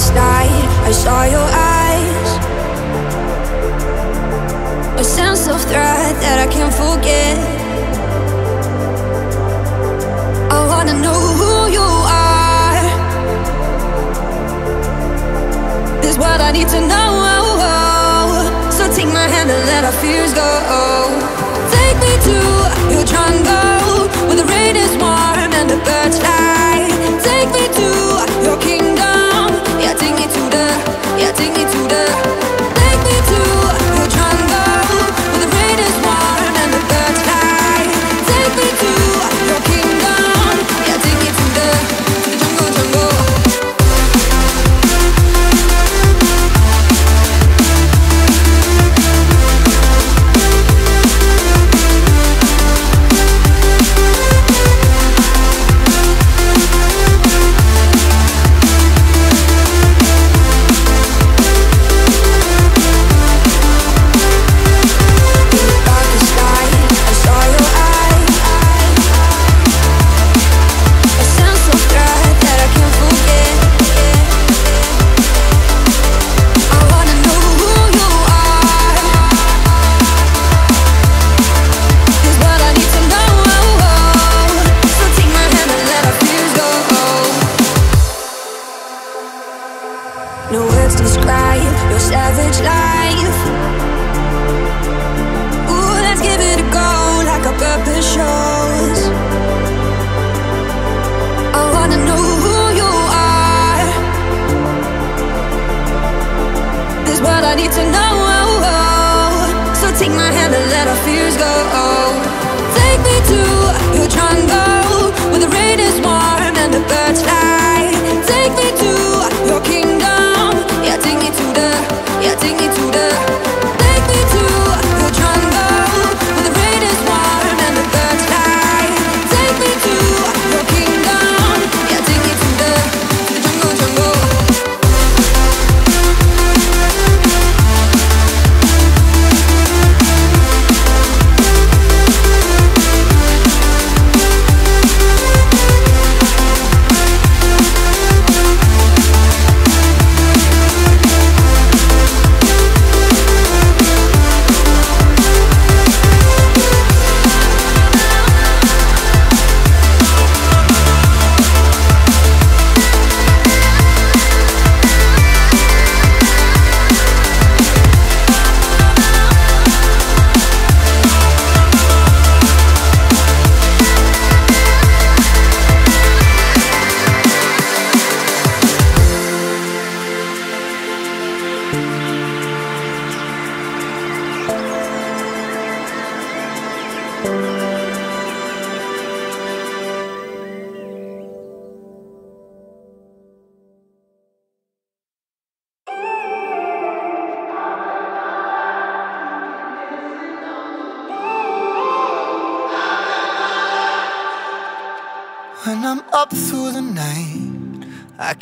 last night, I saw your eyes, a sense of threat that I can't forget. I wanna know who you are, this is what I need to know. So take my hand and let our fears go. Take me to your jungle, where the rain is warm and the birds fly. Take me to your kingdom. Yeah, take me to the, yeah, take me to the. Take me to your jungle, where the rain is warm and the birds fly. Take me to your kingdom. Yeah, take me to the, jungle,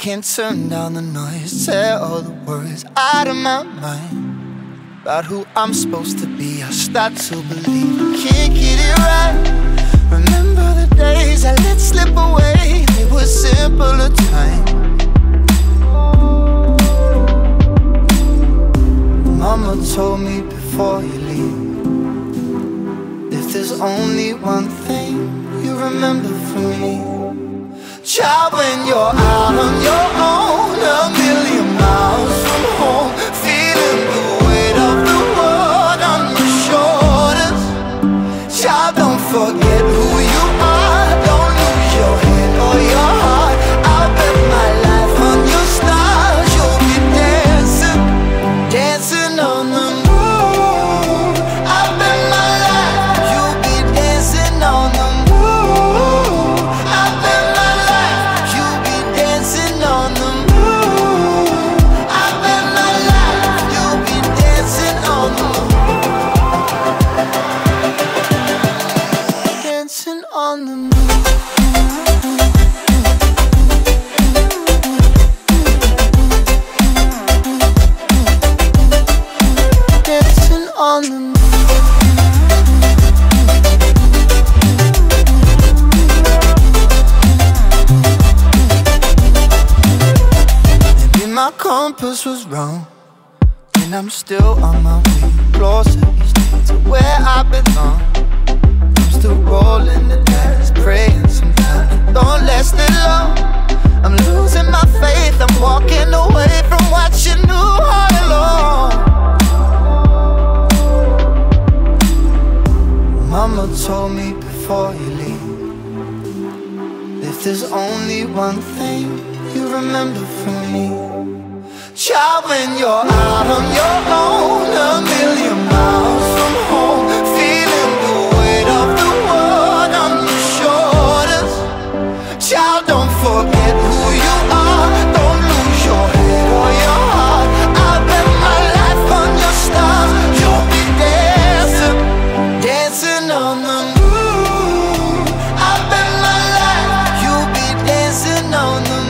Can't turn down the noise, tear all the worries out of my mind about who I'm supposed to be. I start to believe I can't get it right. Remember the days I let slip away, they were simpler times. Mama told me before you leave, if there's only one thing you remember from me, child, when you're out on your own, a million miles from home, feeling the weight of the world on your shoulders, child, don't forget who you are, don't lose your head or your heart. I'll bet my life on your stars, you'll be dancing, dancing on the moon. I'll bet my life, you'll be dancing on the moon. I've been compass was wrong, and I'm still on my way, closer to where I belong. I'm still rolling the dice, praying sometimes it don't last that long. I'm losing my faith, I'm walking away from what you knew all along. Mama told me before you leave, if there's only one thing you remember from me, child, when you're out on your own, a million miles from home, feeling the weight of the world on your shoulders, child, don't forget who you are, don't lose your head or your heart. I bet my life on your stars, you'll be dancing, dancing on the moon. I bet my life, you'll be dancing on the moon.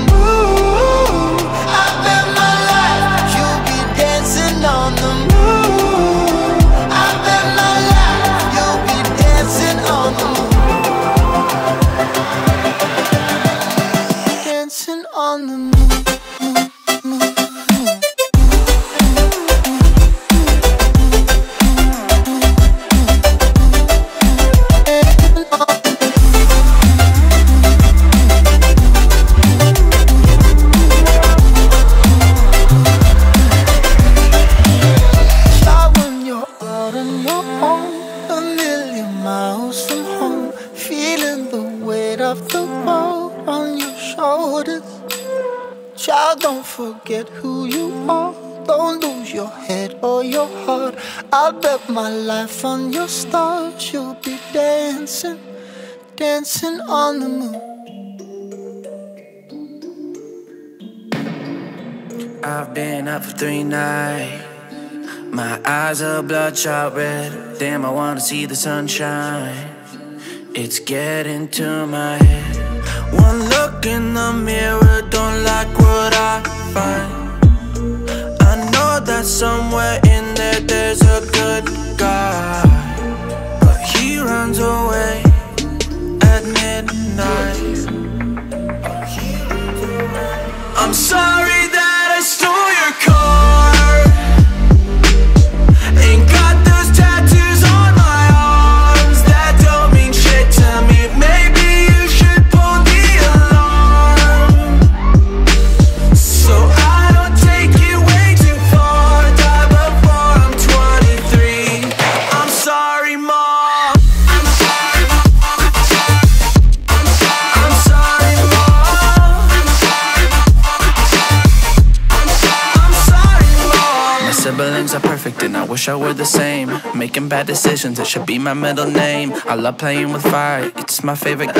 Child, don't forget who you are, don't lose your head or your heart. I bet my life on your stars, you'll be dancing, dancing on the moon. I've been up for 3 nights, my eyes are bloodshot red. Damn, I wanna see the sunshine, it's getting to my head. One look in the mirror, don't like what I find. I know that somewhere in there there's a good guy, but he runs away at midnight. I'm sorry that I stole your car, ain't got those tattoos on my arms that don't mean shit to me. Maybe are perfect and I wish I were the same. Making bad decisions, it should be my middle name. I love playing with fire, it's my favorite.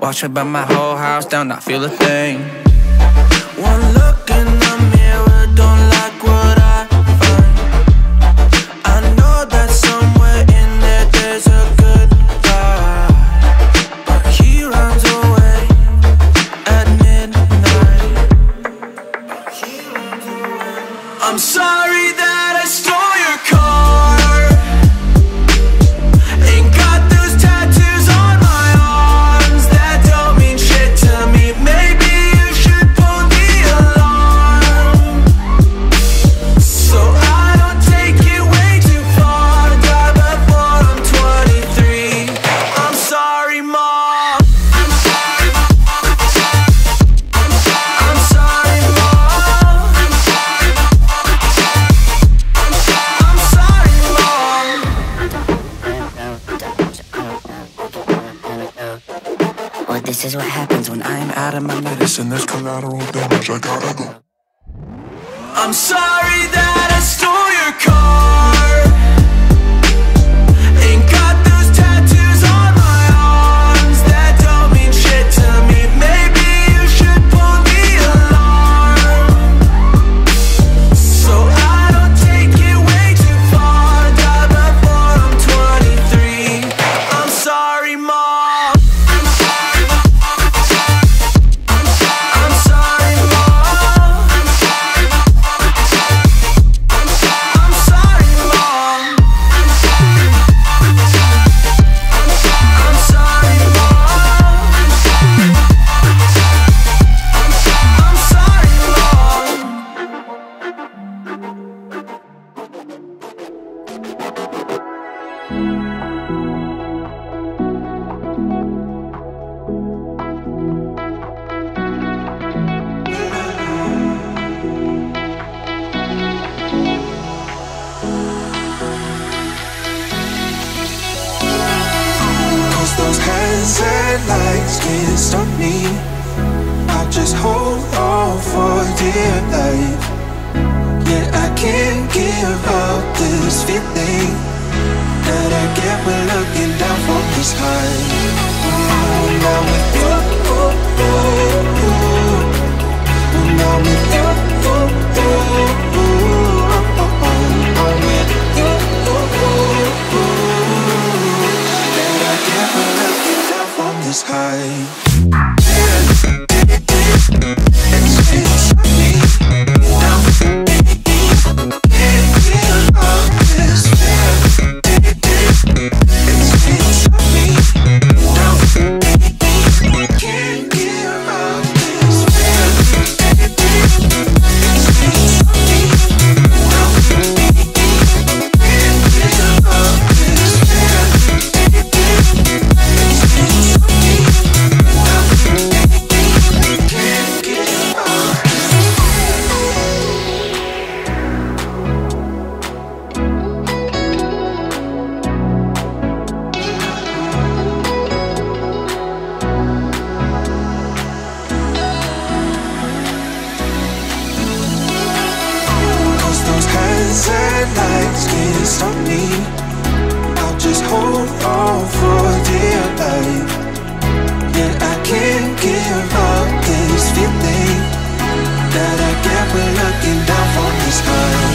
Watch me burn my whole house down, not feel a thing. One look in the mirror, don't like what I find. I know that somewhere in there there's a good guy, but he runs away at midnight. I'm sorry that I stole your car, ain't got those tattoos on my arms that don't mean shit to me. Maybe you should pull the alarm, so I don't take it way too far. Die before I'm 23, I'm sorry Mom, I'm sorry Mom, I'm sorry Mom, I'm sorry Mom. Or this is what happens when I'm out of my medicine. There's collateral damage, I gotta go. I'm sorry that I stole your car, ain't got those tattoos on my arms that don't mean shit to me. Maybe you should pull the alarm, so I don't take it way too far. Die before I'm 23, I'm sorry Mom, I'm sorry Mom, I'm sorry Mom, I'm sorry Mom. stop me. I just hold on for dear life. Yeah, I can't give up this feeling that I get when looking down from the sky. Now with you, now with you, I'm with you, that I get when looking down from the sky. That I get when looking down from the sky.